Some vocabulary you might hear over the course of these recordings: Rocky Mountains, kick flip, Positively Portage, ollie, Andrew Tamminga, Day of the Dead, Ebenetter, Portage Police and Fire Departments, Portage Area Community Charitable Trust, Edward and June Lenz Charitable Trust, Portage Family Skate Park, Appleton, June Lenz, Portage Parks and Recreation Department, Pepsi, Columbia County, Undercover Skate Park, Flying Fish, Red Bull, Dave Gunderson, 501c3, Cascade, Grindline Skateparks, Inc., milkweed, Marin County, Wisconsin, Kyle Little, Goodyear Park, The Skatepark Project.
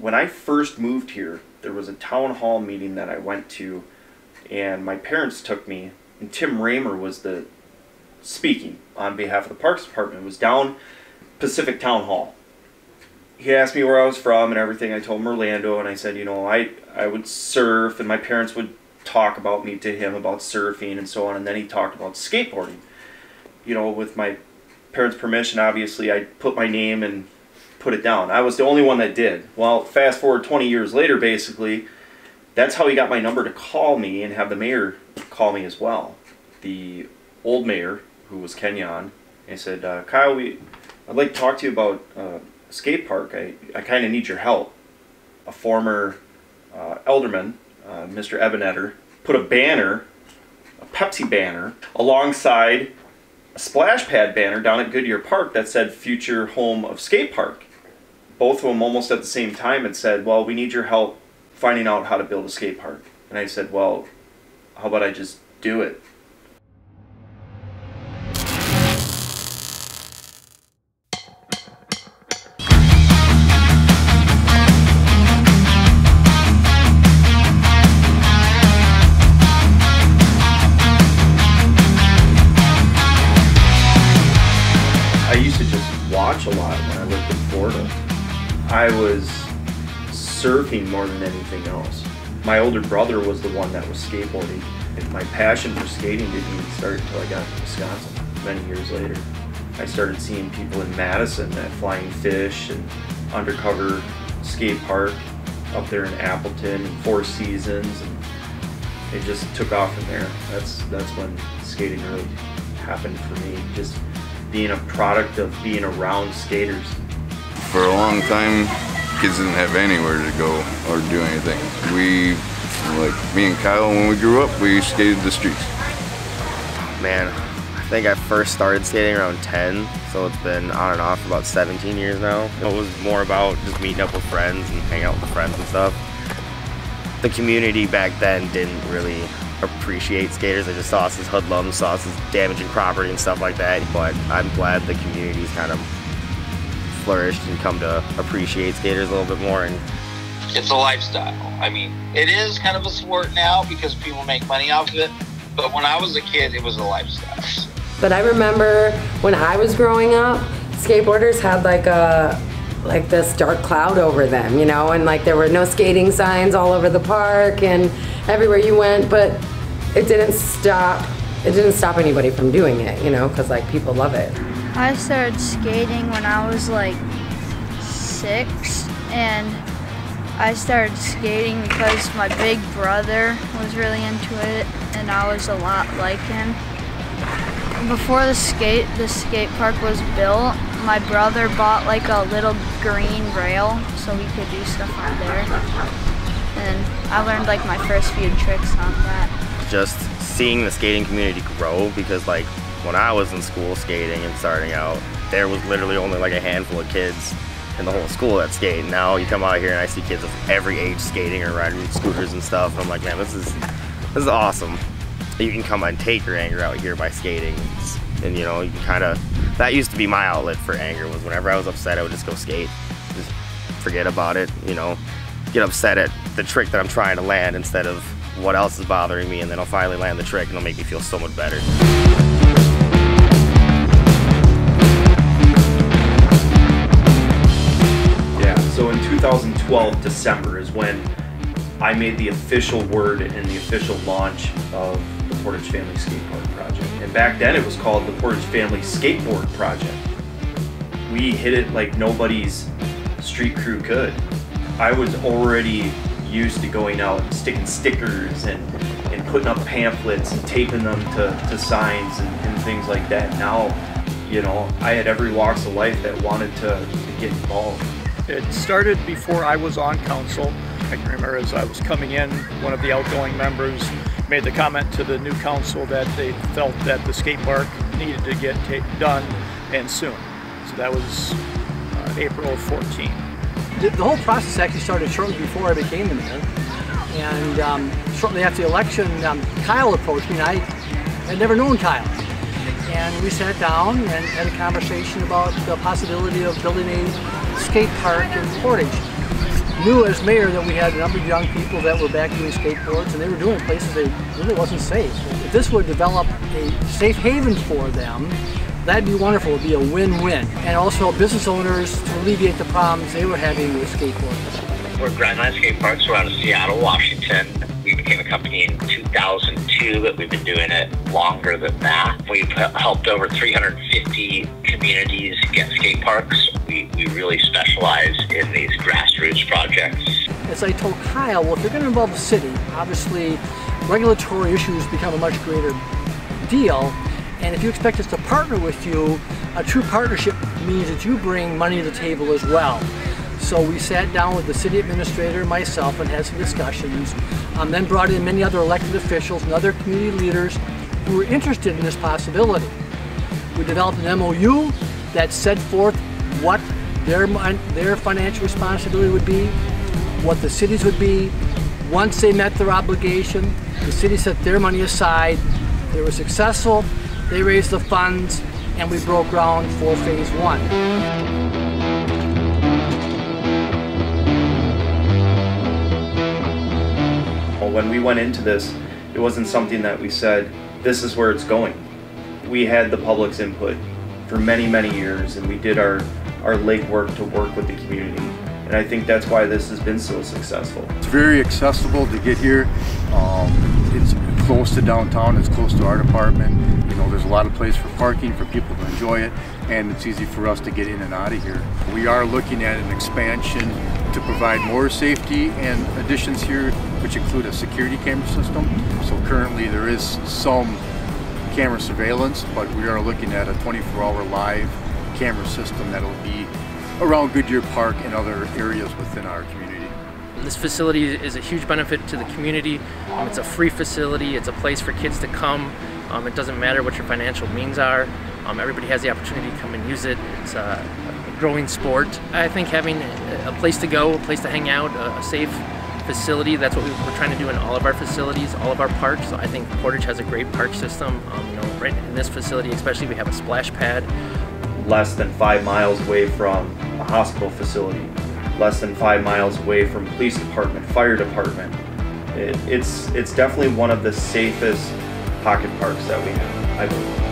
when I first moved here, there was a town hall meeting that I went to, and my parents took me, and Tim Raymer was the speaking on behalf of the Parks Department. It was down Pacific Town Hall. He asked me where I was from and everything. I told him Orlando, and I said, you know, I would surf, and my parents would talk about me to him about surfing and so on, and then he talked about skateboarding. You know, with my parents' permission, obviously, I put my name and put it down. I was the only one that did. Well, fast forward 20 years later, basically, that's how he got my number to call me and have the mayor call me as well. The old mayor, who was Kenyon, and he said, Kyle, I'd like to talk to you about a skate park. I kind of need your help. A former alderman, Mr. Ebenetter, put a banner, a Pepsi banner, alongside a splash pad banner down at Goodyear Park that said future home of skate park. Both of them almost at the same time had said, well, we need your help finding out how to build a skate park. And I said, well, how about I just do it? I was surfing more than anything else. My older brother was the one that was skateboarding. And my passion for skating didn't even start until I got to Wisconsin many years later. I started seeing people in Madison at Flying Fish and Undercover Skate Park up there in Appleton and Four Seasons, and it just took off from there. That's when skating really happened for me, just being a product of being around skaters. For a long time, kids didn't have anywhere to go or do anything. We, like me and Kyle, when we grew up, we skated the streets. Man, I think I first started skating around 10, so it's been on and off about 17 years now. It was more about just meeting up with friends and hanging out with friends and stuff. The community back then didn't really appreciate skaters. They just saw us as hoodlums, saw us as damaging property and stuff like that, but I'm glad the community's kind of flourished and come to appreciate skaters a little bit more. And it's a lifestyle. I mean, it is kind of a sport now because people make money off of it, but when I was a kid, it was a lifestyle. But I remember when I was growing up, skateboarders had like this dark cloud over them, you know, and like there were no skating signs all over the park and everywhere you went, but it didn't stop anybody from doing it, you know, because like people love it. I started skating when I was like 6, and I started skating because my big brother was really into it and I was a lot like him. Before the skate park was built, my brother bought like a little green rail so we could do stuff on there, and I learned like my first few tricks on that. Just seeing the skating community grow, because like when I was in school skating and starting out, there was literally only like a handful of kids in the whole school that skate. Now you come out here and I see kids of every age skating or riding scooters and stuff. And I'm like, man, this is awesome. You can come and take your anger out here by skating. And you know, you can kind of, that used to be my outlet for anger, was whenever I was upset, I would just go skate. Just forget about it, you know, get upset at the trick that I'm trying to land instead of what else is bothering me. And then I'll finally land the trick and it'll make me feel so much better. So in 2012, December, is when I made the official word and the official launch of the Portage Family Skateboard Project. And back then it was called the Portage Family Skateboard Project. We hit it like nobody's street crew could. I was already used to going out and sticking stickers and putting up pamphlets and taping them to signs and things like that. Now, you know, I had every walks of life that wanted to get involved. It started before I was on council. I can remember as I was coming in, one of the outgoing members made the comment to the new council that they felt that the skate park needed to get done, and soon. So that was April 14. The whole process actually started shortly before I became the mayor. And shortly after the election, Kyle approached me, and I had never known Kyle. And we sat down and had a conversation about the possibility of building a skate park in Portage. knew as mayor that we had a number of young people that were back doing skateboards, and they were doing it in places they really wasn't safe. If this would develop a safe haven for them, that'd be wonderful. It'd be a win-win. And also business owners to alleviate the problems they were having with skateboards. We're Grindline Skateparks. We're out of Seattle, Washington. We became a company in 2002, but we've been doing it longer than that. We've helped over 350 communities get skate parks. We really specialize in these grassroots projects. As I told Kyle, well, if you're going to involve the city, obviously regulatory issues become a much greater deal. And if you expect us to partner with you, a true partnership means that you bring money to the table as well. So we sat down with the city administrator and myself and had some discussions, then brought in many other elected officials and other community leaders who were interested in this possibility. We developed an MOU that set forth what their financial responsibility would be, what the city's would be. Once they met their obligation, the city set their money aside. They were successful, they raised the funds, and we broke ground for phase one. When we went into this, it wasn't something that we said, this is where it's going. We had the public's input for many, many years, and we did our legwork to work with the community. And I think that's why this has been so successful. It's very accessible to get here. It's close to downtown, it's close to our department. You know, there's a lot of place for parking, for people to enjoy it, and it's easy for us to get in and out of here. We are looking at an expansion to provide more safety and additions here, which include a security camera system. So currently there is some camera surveillance, but we are looking at a 24-hour live camera system that'll be around Goodyear Park and other areas within our community. This facility is a huge benefit to the community. It's a free facility, it's a place for kids to come. It doesn't matter what your financial means are. Everybody has the opportunity to come and use it. It's a growing sport. I think having a place to go, a place to hang out, a safe facility, that's what we're trying to do in all of our facilities, all of our parks. So I think Portage has a great park system. You know, right in this facility especially, we have a splash pad. Less than 5 miles away from a hospital facility, less than 5 miles away from police department, fire department. It's definitely one of the safest pocket parks that we have, I believe.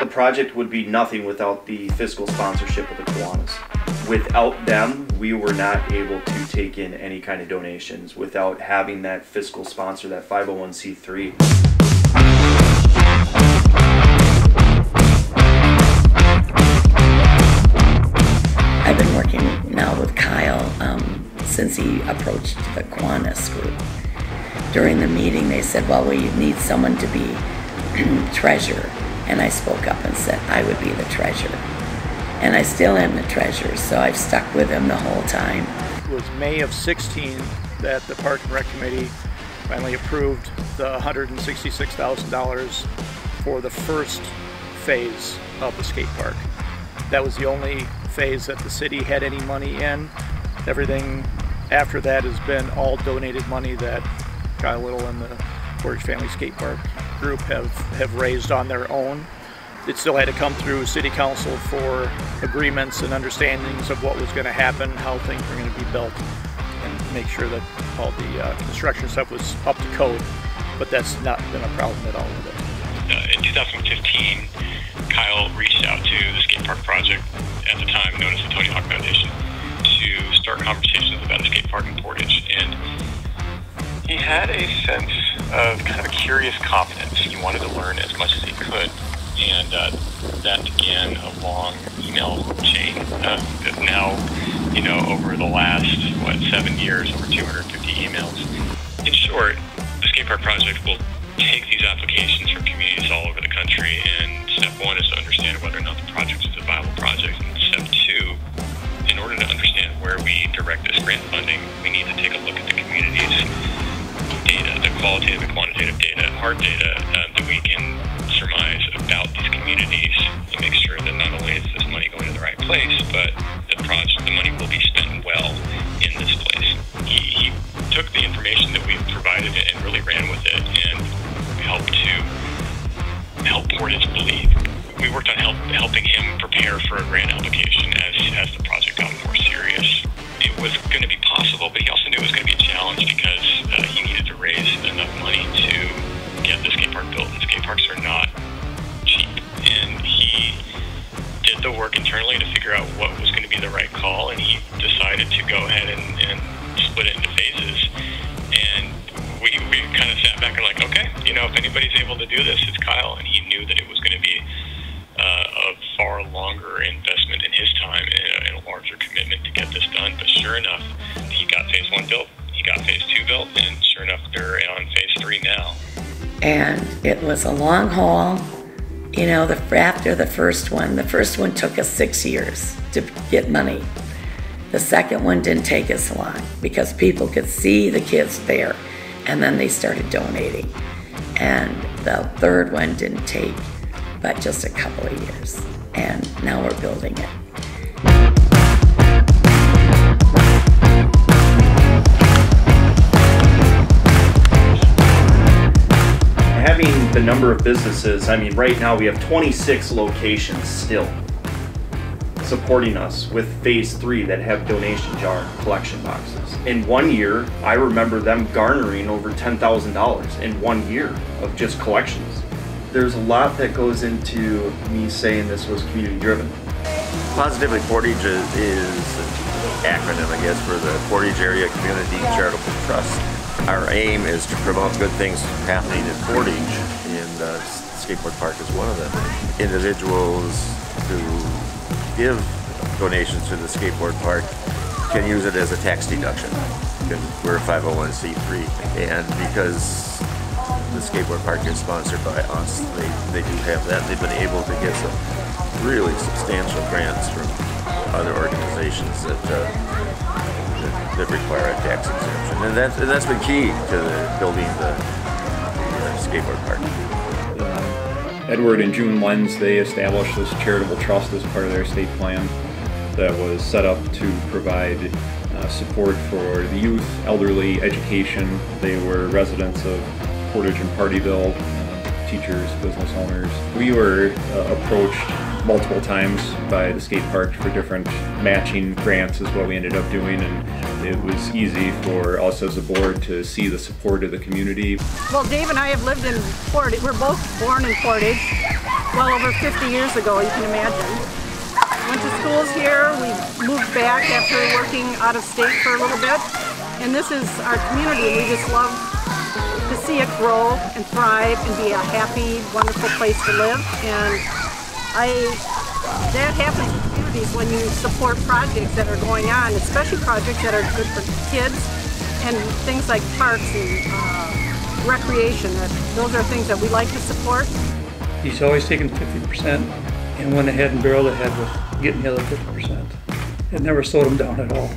The project would be nothing without the fiscal sponsorship of the Kiwanis. Without them, we were not able to take in any kind of donations without having that fiscal sponsor, that 501c3. I've been working now with Kyle since he approached the Kiwanis group. During the meeting, they said, well, we need someone to be treasurer. And I spoke up and said I would be the treasurer. And I still am the treasurer, so I've stuck with him the whole time. It was May of 16 that the Park and Rec Committee finally approved the $166,000 for the first phase of the skate park. That was the only phase that the city had any money in. Everything after that has been all donated money that Kyle Little and the Portage Family Skatepark group have raised on their own. It still had to come through City Council for agreements and understandings of what was going to happen, how things were going to be built, and make sure that all the construction stuff was up to code. But that's not been a problem at all with it. In 2015, Kyle reached out to the Skate Park Project, at the time known as the Tony Hawk Foundation, to start conversations about a skate park in Portage. And he had a sense of kind of a curious confidence. He wanted to learn as much as he could, and that began a long email chain that now, you know, over the last, 7 years, over 250 emails. In short, the Skate Park Project will take these applications from communities all over the country, and step one is to understand whether or not the project is a viable project, and step two, in order to understand where we direct this grant funding, we need to take a look at the communities' data, the qualitative and quantitative data, hard data that we can surmise about these communities, to make sure that not only is this money going to the right place, but the money will be spent Portage Believe. We worked on helping him prepare for a grant application as the project got more serious. It was going to be possible, but he also knew it was going to be a challenge because he needed to raise enough money to get the skate park built, and skate parks are not cheap. And he did the work internally to figure out what was going to be the right call, and he decided to go ahead and split it into phases. And we kind of sat back and like, okay, you know, if anybody's able to do this, it's Kyle. And he knew that it was going to be a far longer investment in his time and a larger commitment to get this done. But sure enough, he got phase one built, he got phase two built, and sure enough, they're on phase three now. And it was a long haul. You know, after the first one took us 6 years to get money. The second one didn't take us long because people could see the kids there, and then they started donating. And the third one didn't take but just a couple of years, and now we're building it. Having the number of businesses, I mean, right now we have 26 locations still supporting us with phase three that have donation jar collection boxes. In 1 year, I remember them garnering over $10,000 in 1 year of just collections. There's a lot that goes into me saying this was community driven. Positively Portage is an acronym, I guess, for the Portage Area Community Charitable Trust. Our aim is to promote good things happening in Portage, and Skateboard Park is one of them. Individuals who give donations to the skateboard park can use it as a tax deduction because we're a 501c3, and because the skateboard park is sponsored by us, they do have that. They've been able to get some really substantial grants from other organizations that require a tax exemption, and that's been key to building the skateboard park. Edward and June Lenz, they established this charitable trust as part of their state plan that was set up to provide support for the youth, elderly, education. They were residents of Portage and Partyville, teachers, business owners. We were approached multiple times by the skate parks for different matching grants is what we ended up doing, and it was easy for us as a board to see the support of the community. Well, Dave and I have lived in Portage. We're both born in Portage well over 50 years ago, you can imagine. Went to schools here, we moved back after working out of state for a little bit, and this is our community. We just love to see it grow and thrive and be a happy, wonderful place to live, and that happens in communities when you support projects that are going on, especially projects that are good for kids and things like parks and recreation. Those are things that we like to support. He's always taken 50% and went ahead and barreled ahead with getting the other 50%. It never slowed him down at all.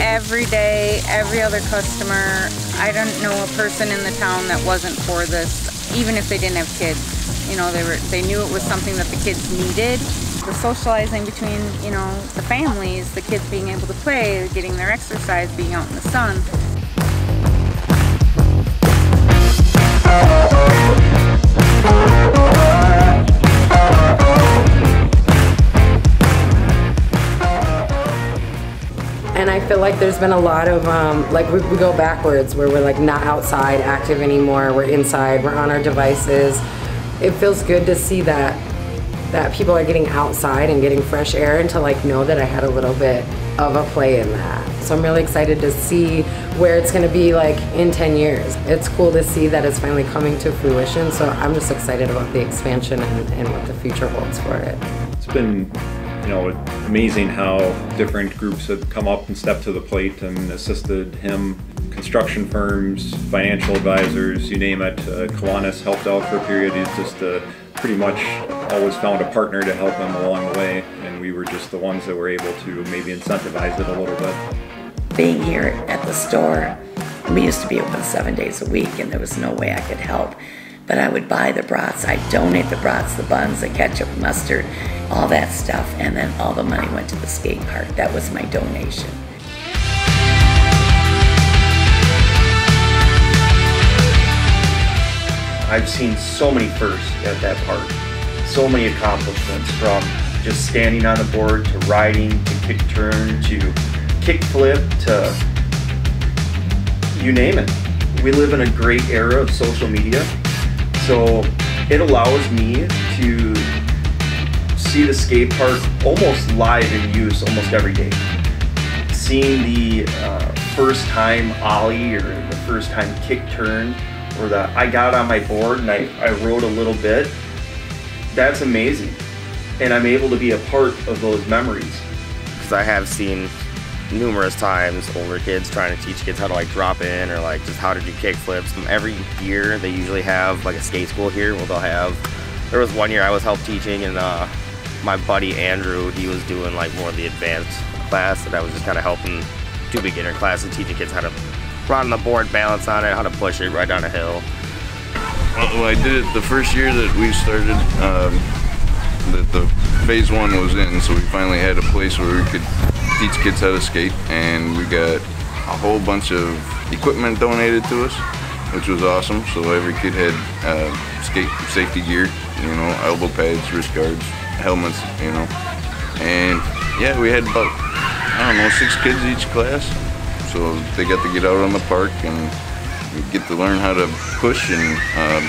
Every day, every other customer, I don't know a person in the town that wasn't for this, even if they didn't have kids. You know, they knew it was something that the kids needed. The socializing between, you know, the families, the kids being able to play, getting their exercise, being out in the sun. And I feel like there's been a lot of, we go backwards where we're like not outside active anymore, we're inside, we're on our devices. It feels good to see that people are getting outside and getting fresh air, and to like know that I had a little bit of a play in that. So I'm really excited to see where it's gonna be like in 10 years. It's cool to see that it's finally coming to fruition, so I'm just excited about the expansion and what the future holds for it. It's been, you know, amazing how different groups have come up and stepped to the plate and assisted him. Construction firms, financial advisors, you name it. Kiwanis helped out for a period. He's just pretty much always found a partner to help him along the way, and we were just the ones that were able to maybe incentivize it a little bit. Being here at the store, we used to be open 7 days a week and there was no way I could help, but I would buy the brats, I'd donate the brats, the buns, the ketchup, mustard, all that stuff, and then all the money went to the skate park. That was my donation. I've seen so many firsts at that park. So many accomplishments, from just standing on a board to riding to kick turn to kick flip to you name it. We live in a great era of social media, so it allows me to see the skate park almost live in use almost every day. Seeing the first time ollie or the first time kick turn, or the I got on my board and I rode a little bit, that's amazing. And I'm able to be a part of those memories. Because I have seen numerous times older kids trying to teach kids how to like drop in or like just how to do kick flips. Every year they usually have like a skate school here where they'll have, there was one year I was help teaching and my buddy Andrew, he was doing like more of the advanced class, and I was just kind of helping do beginner class and teaching kids how to run on the board, balance on it, how to push it right down a hill. Well, I did it the first year that we started, that the phase one was in, so we finally had a place where we could teach kids how to skate, and we got a whole bunch of equipment donated to us, which was awesome. So every kid had skate safety gear, you know, elbow pads, wrist guards, helmets, you know. And yeah, we had about, I don't know, 6 kids each class, so they got to get out on the park and you get to learn how to push, and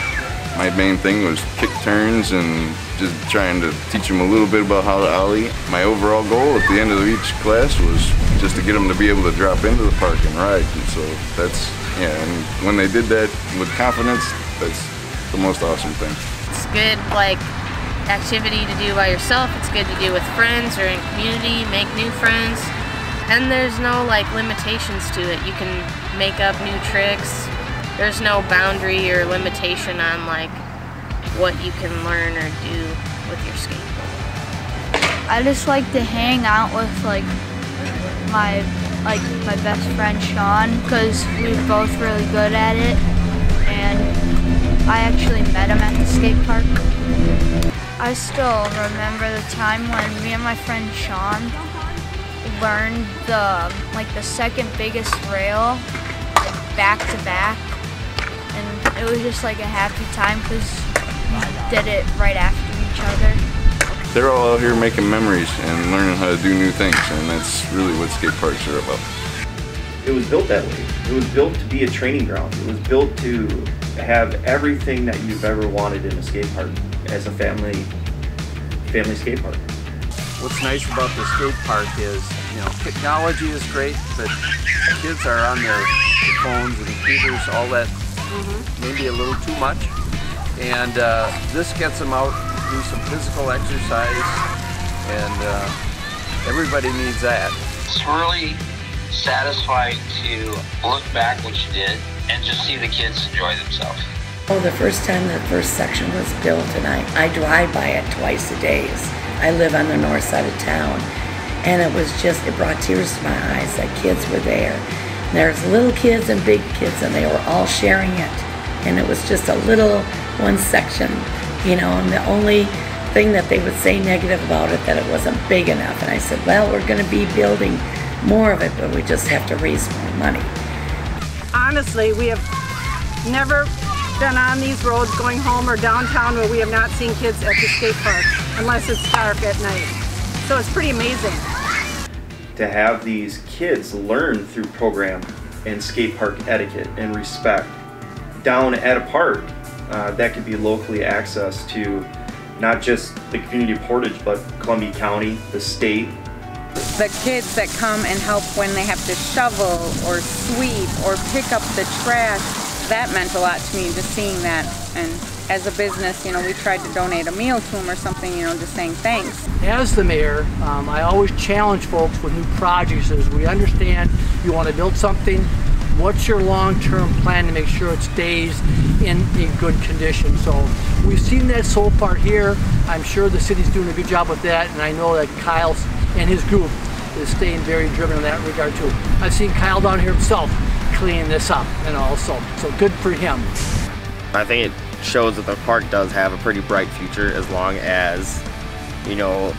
my main thing was kick turns and just trying to teach them a little bit about how to ollie. My overall goal at the end of each class was just to get them to be able to drop into the park and ride, and so that's, yeah, and when they did that with confidence, that's the most awesome thing. It's good, like, activity to do by yourself, it's good to do with friends or in community, make new friends, and there's no, like, limitations to it. You can make up new tricks. There's no boundary or limitation on like what you can learn or do with your skateboard. I just like to hang out with my best friend Sean, because we're both really good at it, and I actually met him at the skate park. I still remember the time when me and my friend Sean learned the second biggest rail back to back, and it was just like a happy time because we did it right after each other. They're all out here making memories and learning how to do new things, and that's really what skate parks are about. It was built that way. It was built to be a training ground. It was built to have everything that you've ever wanted in a skate park as a family skate park. What's nice about the skate park is, you know, technology is great, but kids are on their phones and computers, all that, maybe a little too much. And this gets them out, do some physical exercise, and everybody needs that. It's really satisfying to look back what you did and just see the kids enjoy themselves. Oh, the first time that first section was built, and I drive by it twice a day. I live on the north side of town, and it was just, it brought tears to my eyes that kids were there. And there's little kids and big kids, and they were all sharing it. And it was just a little one section, you know, and the only thing that they would say negative about it, that it wasn't big enough. And I said, well, we're gonna be building more of it, but we just have to raise more money. Honestly, we have never been on these roads going home or downtown where we have not seen kids at the skate park, unless it's dark at night. So it's pretty amazing. To have these kids learn through program and skate park etiquette and respect down at a park that could be locally accessed to not just the community of Portage, but Columbia County, the state. The kids that come and help when they have to shovel or sweep or pick up the trash, that meant a lot to me, just seeing that. And as a business, you know, we tried to donate a meal to them or something, you know, just saying thanks. As the mayor, I always challenge folks with new projects. Is we understand you want to build something, what's your long-term plan to make sure it stays in good condition? So we've seen that so far here. I'm sure the city's doing a good job with that, and I know that Kyle and his group is staying very driven in that regard too. I've seen Kyle down here himself cleaning this up, and also, so good for him. I think it shows that the park does have a pretty bright future, as long as, you know,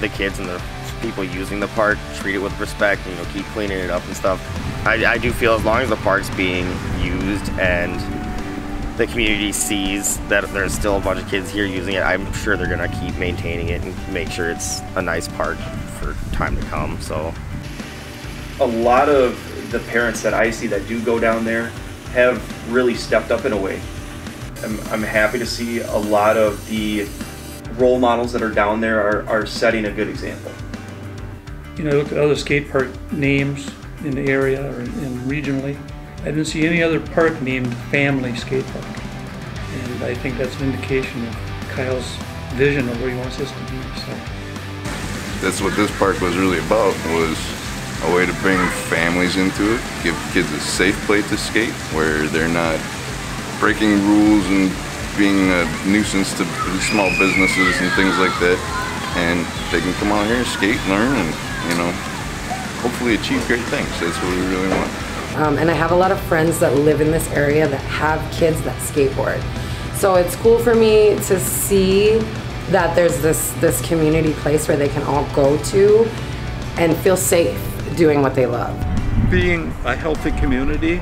the kids and the people using the park treat it with respect, and, you know, keep cleaning it up and stuff. I do feel as long as the park's being used and the community sees that there's still a bunch of kids here using it, I'm sure they're gonna keep maintaining it and make sure it's a nice park for time to come. So a lot of the parents that I see that do go down there have really stepped up in a way. I'm happy to see a lot of the role models that are down there are setting a good example. You know, look at other skate park names in the area or in regionally. I didn't see any other park named Family Skate Park, and I think that's an indication of Kyle's vision of where he wants us to be. So that's what this park was really about, was a way to bring families into it, give kids a safe place to skate where they're not breaking rules and being a nuisance to small businesses and things like that, and they can come out here and skate, learn, and you know, hopefully achieve great things. That's what we really want. And I have a lot of friends that live in this area that have kids that skateboard. So it's cool for me to see that there's this community place where they can all go to and feel safe doing what they love. Being a healthy community,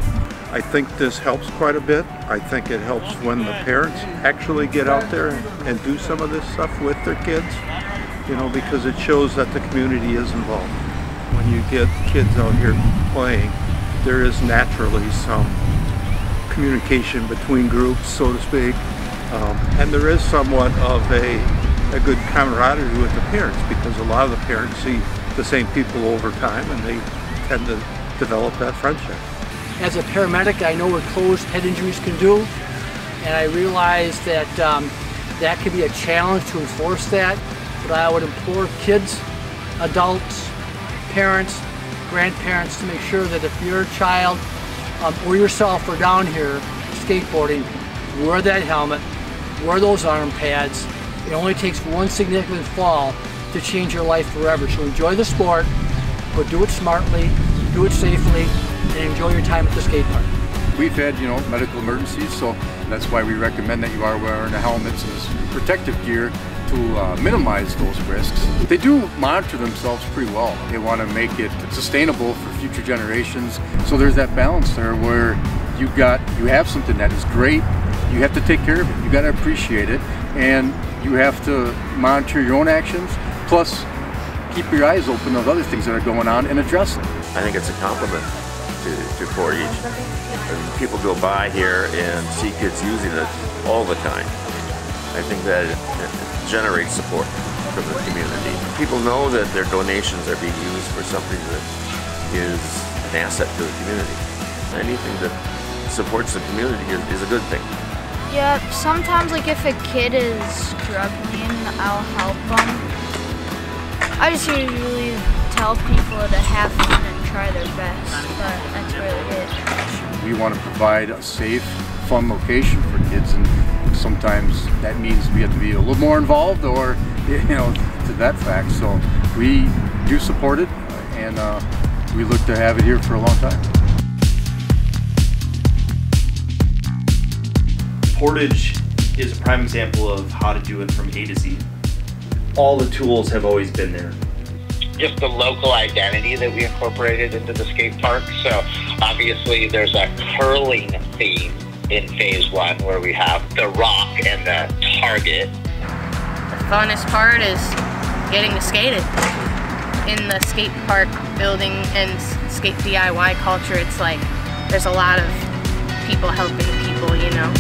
I think this helps quite a bit. I think it helps when the parents actually get out there and do some of this stuff with their kids, you know, because it shows that the community is involved. When you get kids out here playing, there is naturally some communication between groups, so to speak, and there is somewhat of a good camaraderie with the parents, because a lot of the parents see the same people over time and they tend to develop that friendship. As a paramedic, I know what closed head injuries can do, and I realize that that can be a challenge to enforce that, but I would implore kids, adults, parents, grandparents to make sure that if your child or yourself are down here skateboarding, wear that helmet, wear those arm pads. It only takes one significant fall to change your life forever. So enjoy the sport, but do it smartly, do it safely, and enjoy your time at the skate park. We've had, you know, medical emergencies, so that's why we recommend that you are wearing the helmets and protective gear to minimize those risks. They do monitor themselves pretty well. They want to make it sustainable for future generations. So there's that balance there where you have something that is great, you have to take care of it, you got to appreciate it, and you have to monitor your own actions, plus keep your eyes open of other things that are going on and address them. I think it's a compliment to Portage. And people go by here and see kids using it all the time. I think that it generates support from the community. People know that their donations are being used for something that is an asset to the community. Anything that supports the community is a good thing. Yeah, sometimes like if a kid is struggling, I'll help them. I just usually tell people to have fun and try their best, but that's really it. We want to provide a safe, fun location for kids, and sometimes that means we have to be a little more involved, or, you know, to that fact. So we do support it, and we look to have it here for a long time. Portage is a prime example of how to do it from A to Z. All the tools have always been there. Just the local identity that we incorporated into the skate park. So obviously there's a curling theme in phase one where we have the rock and the target. The funnest part is getting to skate it. In the skate park building and skate DIY culture, it's like there's a lot of people helping people, you know.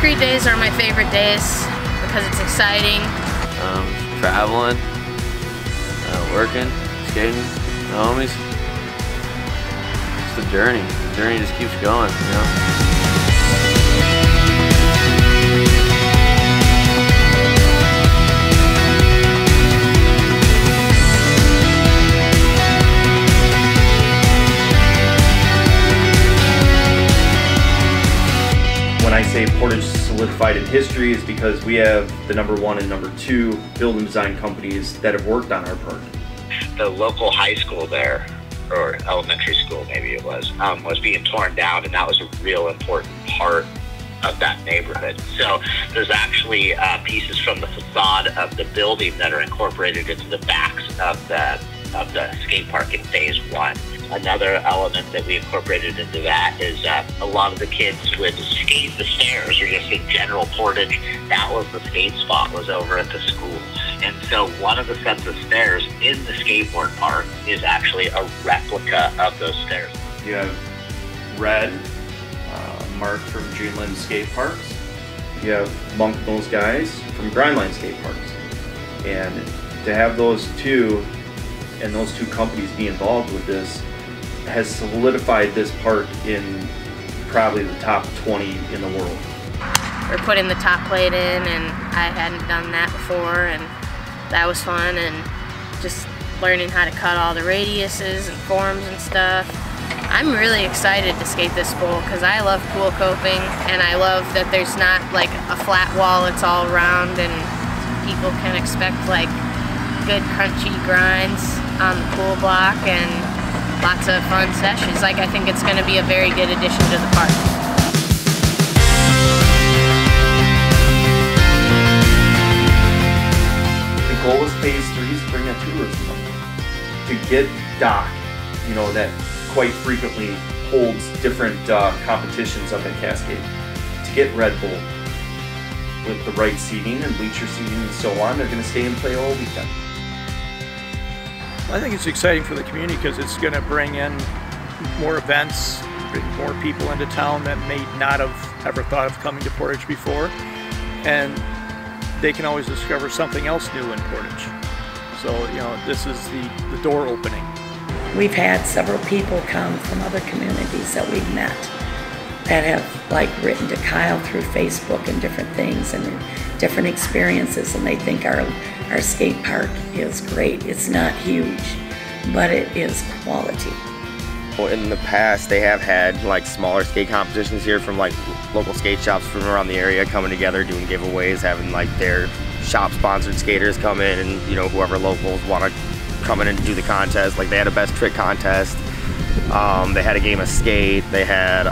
Concrete days are my favorite days because it's exciting. Traveling, working, skating, the homies. It's a journey. The journey just keeps going, you know. When I say Portage solidified in history, is because we have the #1 and #2 build and design companies that have worked on our park. The local high school there, or elementary school maybe it was being torn down, and that was a real important part of that neighborhood. So there's actually pieces from the facade of the building that are incorporated into the backs of the skate park in phase one. Another element that we incorporated into that is a lot of the kids would skate the stairs, or just in general Portage. That was the skate spot, was over at the school. And so one of the sets of stairs in the skateboard park is actually a replica of those stairs. You have Red, Mark from June Lenz Skate Parks. You have Monk, those guys from Grindline Skate Parks. And to have those two, and those two companies be involved with this, has solidified this park in probably the top 20 in the world. We're putting the top plate in, and I hadn't done that before, and that was fun, and just learning how to cut all the radiuses and forms and stuff. I'm really excited to skate this pool because I love pool coping, and I love that there's not like a flat wall, it's all round, and people can expect like good crunchy grinds on the pool block and lots of fun sessions. Like, I think it's going to be a very good addition to the park. The goal is phase three is to bring a tourism up, to get Doc, you know, that quite frequently holds different competitions up at Cascade, to get Red Bull with the right seating and bleacher seating and so on. They're going to stay and play all weekend. I think it's exciting for the community because it's going to bring in more events, bring more people into town that may not have ever thought of coming to Portage before, and they can always discover something else new in Portage. So, you know, this is the door opening. We've had several people come from other communities that we've met that have like written to Kyle through Facebook and different things and different experiences, and they think our skate park is great. It's not huge, but it is quality. Well, in the past, they have had like smaller skate competitions here from like local skate shops from around the area coming together, doing giveaways, having like their shop-sponsored skaters come in, and you know, whoever locals want to come in and do the contest. Like, they had a best trick contest. They had a game of skate. They had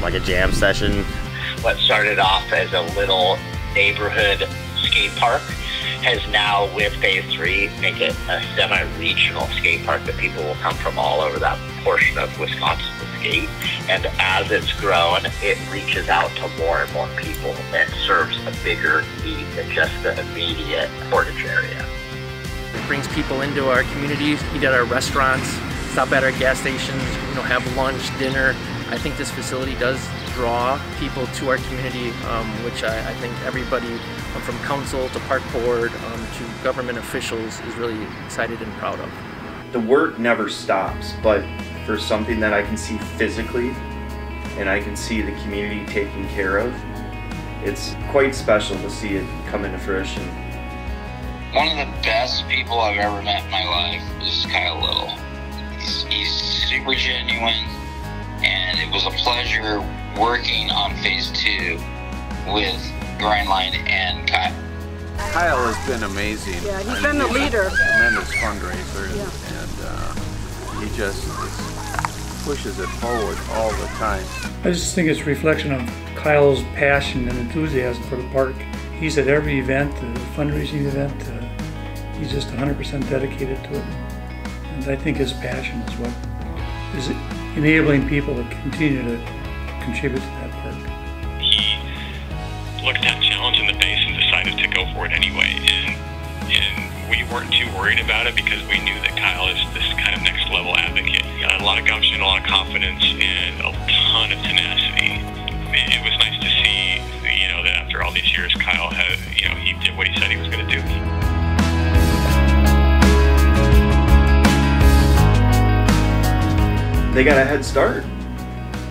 like a jam session. What started off as a little neighborhood skate park has now, with phase three, make it a semi-regional skate park that people will come from all over that portion of Wisconsin to skate. And as it's grown, it reaches out to more and more people and serves a bigger need than just the immediate Portage area. It brings people into our communities, eat at our restaurants, stop at our gas stations, you know, have lunch, dinner. I think this facility does draw people to our community, which I think everybody from council to park board to government officials is really excited and proud of. The work never stops, but for something that I can see physically and I can see the community taken care of, it's quite special to see it come into fruition. One of the best people I've ever met in my life is Kyle Little. He's super genuine, and it was a pleasure working on phase two with Grindline and Kyle. Kyle has been amazing. Yeah, he's been the leader. A tremendous fundraiser, and, yeah. He just pushes it forward all the time. I just think it's a reflection of Kyle's passion and enthusiasm for the park. He's at every event, the fundraising event. He's just 100% dedicated to it. And I think his passion is what is enabling people to continue to contribute to that park. He looked at challenge in the base and decided to go for it anyway. And we weren't too worried about it because we knew that Kyle is this kind of next level advocate. He had a lot of gumption, a lot of confidence, and a ton of tenacity. It was nice to see, you know, that after all these years, Kyle had, you know, he did what he said he was going to do. They got a head start.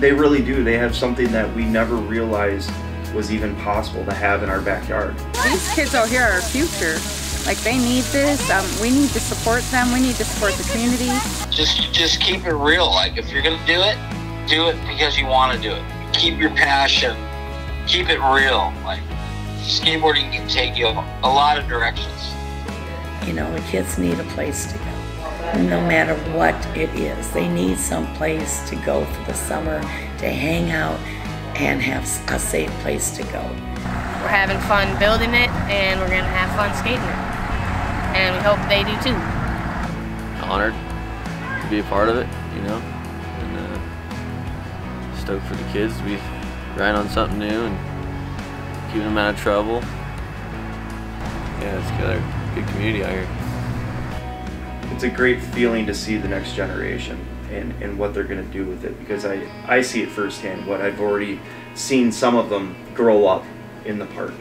They really do. They have something that we never realized was even possible to have in our backyard. These kids out here are our future. Like, they need this. We need to support them. We need to support the community. Just keep it real. Like, if you're gonna do it because you want to do it. Keep your passion. Keep it real. Like, skateboarding can take you a lot of directions. You know, the kids need a place to go. No matter what it is, they need some place to go for the summer, to hang out, and have a safe place to go. We're having fun building it, and we're going to have fun skating it, and we hope they do too. Honored to be a part of it, you know, and stoked for the kids to be riding on something new and keeping them out of trouble. Yeah, it's got a good community out here. It's a great feeling to see the next generation and what they're going to do with it, because I see it firsthand. What I've already seen some of them grow up in the park.